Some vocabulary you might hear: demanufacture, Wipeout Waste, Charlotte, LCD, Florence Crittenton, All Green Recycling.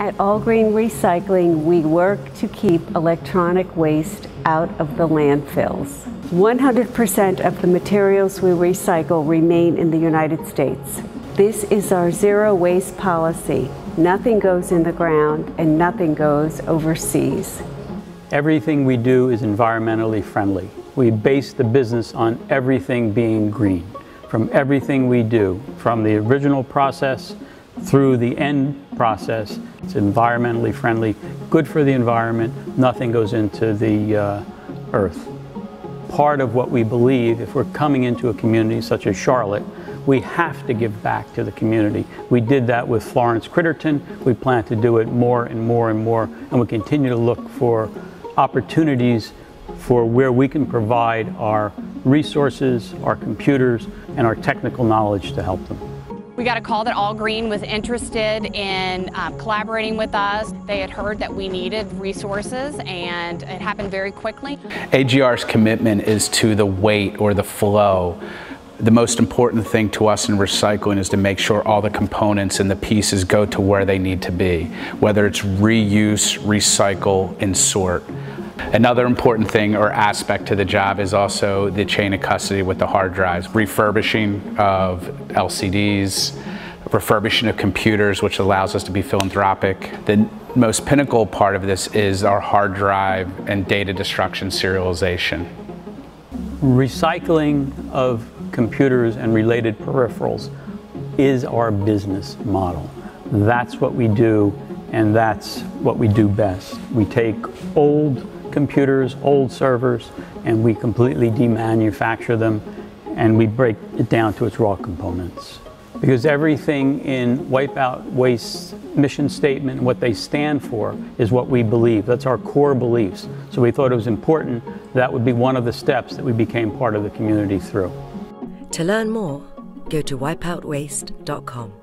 At All Green Recycling, we work to keep electronic waste out of the landfills. 100% of the materials we recycle remain in the United States. This is our zero waste policy. Nothing goes in the ground and nothing goes overseas. Everything we do is environmentally friendly. We base the business on everything being green. From everything we do, from the original process through the end process, it's environmentally friendly, good for the environment, nothing goes into the earth. Part of what we believe, if we're coming into a community such as Charlotte, we have to give back to the community. We did that with Florence Crittenton. We plan to do it more and more and more, and we continue to look for opportunities for where we can provide our resources, our computers, and our technical knowledge to help them. We got a call that All Green was interested in collaborating with us. They had heard that we needed resources, and it happened very quickly. AGR's commitment is to the weight or the flow. The most important thing to us in recycling is to make sure all the components and the pieces go to where they need to be, whether it's reuse, recycle, and sort. Another important thing or aspect to the job is also the chain of custody with the hard drives, refurbishing of LCDs, refurbishing of computers, which allows us to be philanthropic. The most pinnacle part of this is our hard drive and data destruction serialization. Recycling of computers and related peripherals is our business model. That's what we do, and that's what we do best. We take old computers, old servers, and we completely demanufacture them, and we break it down to its raw components. Because everything in Wipeout Waste's mission statement, what they stand for, is what we believe. That's our core beliefs. So we thought it was important that would be one of the steps that we became part of the community through. To learn more, go to wipeoutwaste.com.